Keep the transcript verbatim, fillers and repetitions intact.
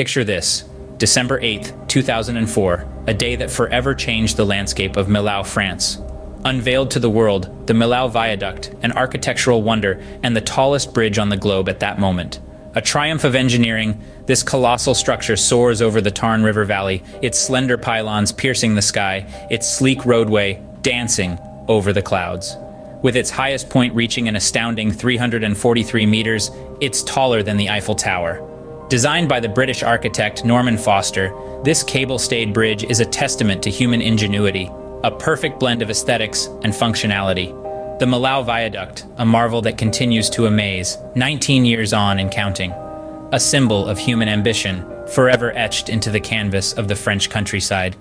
Picture this, December eighth, two thousand four, a day that forever changed the landscape of Millau, France. Unveiled to the world, the Millau Viaduct, an architectural wonder and the tallest bridge on the globe at that moment. A triumph of engineering, this colossal structure soars over the Tarn River Valley, its slender pylons piercing the sky, its sleek roadway dancing over the clouds. With its highest point reaching an astounding three hundred forty-three meters, it's taller than the Eiffel Tower. Designed by the British architect Norman Foster, this cable-stayed bridge is a testament to human ingenuity, a perfect blend of aesthetics and functionality. The Millau Viaduct, a marvel that continues to amaze, nineteen years on and counting. A symbol of human ambition, forever etched into the canvas of the French countryside.